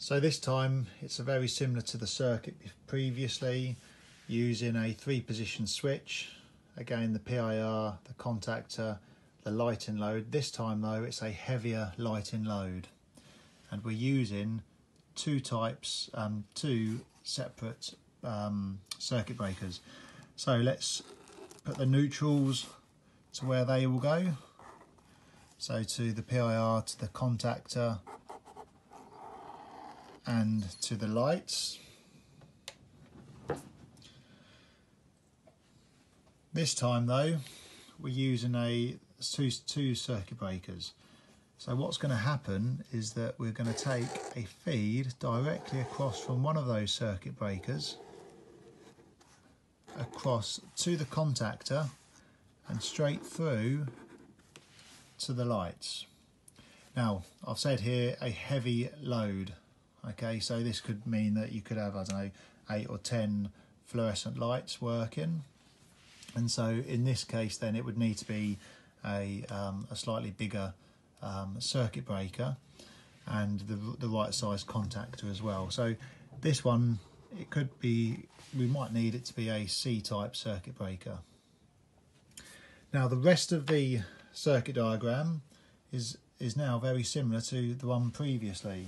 So this time it's very similar to the circuit previously, using a 3-position switch. Again, the PIR, the contactor, the lighting load. This time though, it's a heavier lighting load. And we're using two separate circuit breakers. So let's put the neutrals to where they will go. So to the PIR, to the contactor, and to the lights. This time though, we're using two circuit breakers. So what's going to happen is that we're going to take a feed directly across from one of those circuit breakers across to the contactor and straight through to the lights. Now, I've said here a heavy load. Okay, so this could mean that you could have, I don't know, 8 or 10 fluorescent lights working. And so in this case then it would need to be a slightly bigger circuit breaker and the right size contactor as well. So this one, it could be, we might need it to be a C-type circuit breaker. Now the rest of the circuit diagram is now very similar to the one previously.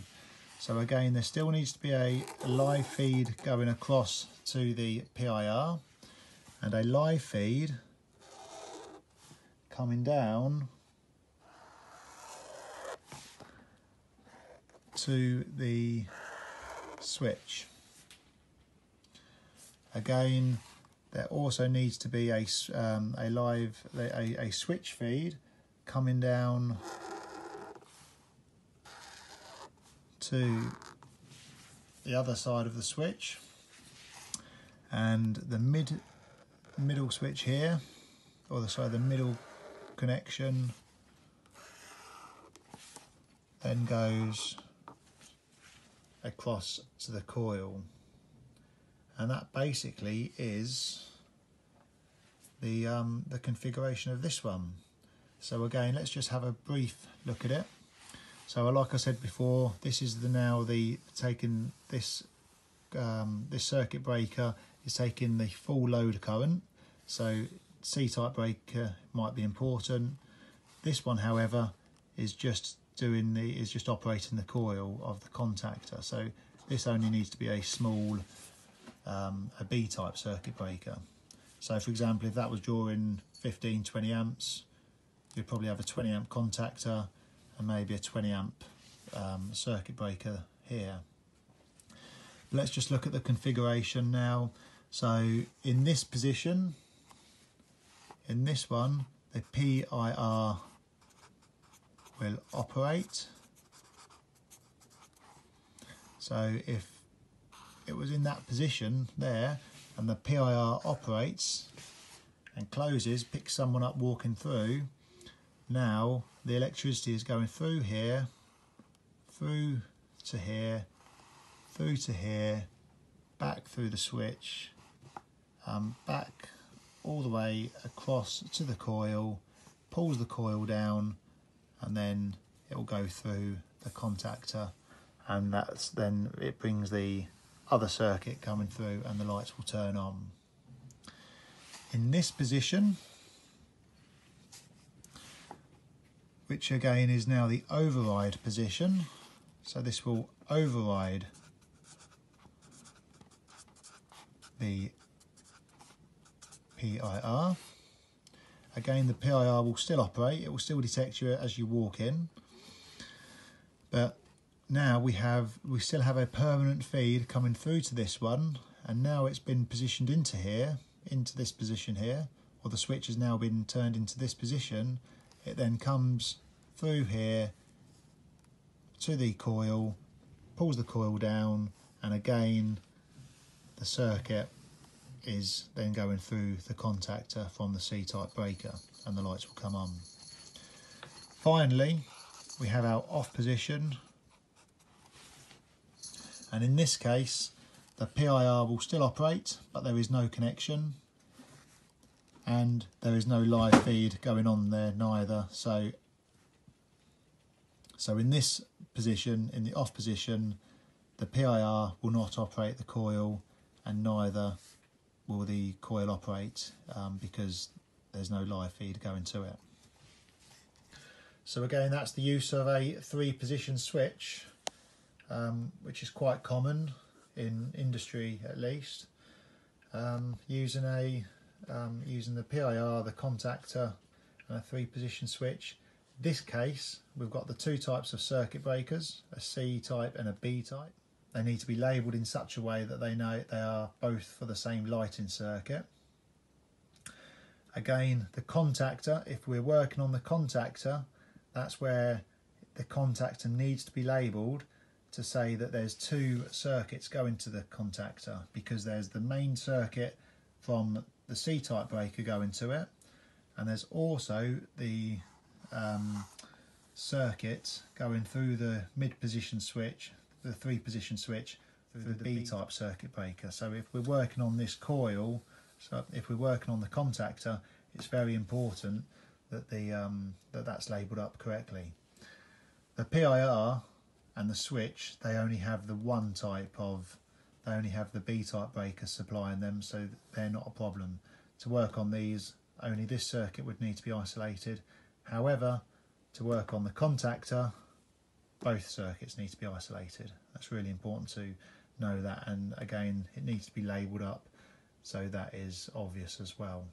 So again, there still needs to be a live feed going across to the PIR and a live feed coming down to the switch. Again, there also needs to be a switch feed coming down to the other side of the switch, and the middle switch here, or the middle connection, then goes across to the coil, and that basically is the configuration of this one. So again, let's just have a brief look at it. So like I said before, this is this circuit breaker is taking the full load current. So C-type breaker might be important. This one, however, is just operating the coil of the contactor. So this only needs to be a small a B-type circuit breaker. So for example, if that was drawing 15, 20 amps, you'd probably have a 20 amp contactor and maybe a 20 amp circuit breaker here. But let's just look at the configuration now. So in this position, in this one, the PIR will operate. So if it was in that position there and the PIR operates and closes, picks someone up walking through, now the electricity is going through here, through to here, through to here, back through the switch, back all the way across to the coil, pulls the coil down, and then it will go through the contactor, and then it brings the other circuit coming through and the lights will turn on. In this position, which again is now the override position, so this will override the PIR. Again, the PIR will still operate, it will still detect you as you walk in, but now we still have a permanent feed coming through to this one, and now it's been positioned into here, into this position here, or the switch has now been turned into this position. It then comes through here to the coil, pulls the coil down, and again the circuit is then going through the contactor from the C-type breaker and the lights will come on. Finally, we have our off position, and in this case the PIR will still operate, but there is no connection and there is no live feed going on there neither. So in this position, in the off position, the PIR will not operate the coil, and neither will the coil operate because there's no live feed going to it. So again, that's the use of a 3-position switch, which is quite common in industry, at least. Using the PIR, the contactor, and a 3-position switch. In this case, we've got the 2 types of circuit breakers, a C-type and a B-type. They need to be labelled in such a way that they know they are both for the same lighting circuit. Again, the contactor, if we're working on the contactor, that's where the contactor needs to be labelled to say that there's 2 circuits going to the contactor, because there's the main circuit from the C-type breaker going to it, and there's also the circuit going through the mid-position switch, the 3-position switch, through the B-type circuit breaker. So if we're working on this coil, so if we're working on the contactor, it's very important that that's labelled up correctly. The PIR and the switch, they only have the one type of, they only have the B-type breaker supplying them, so they're not a problem. To work on these, only this circuit would need to be isolated. However, to work on the contactor, both circuits need to be isolated. That's really important to know that, and again, it needs to be labelled up so that is obvious as well.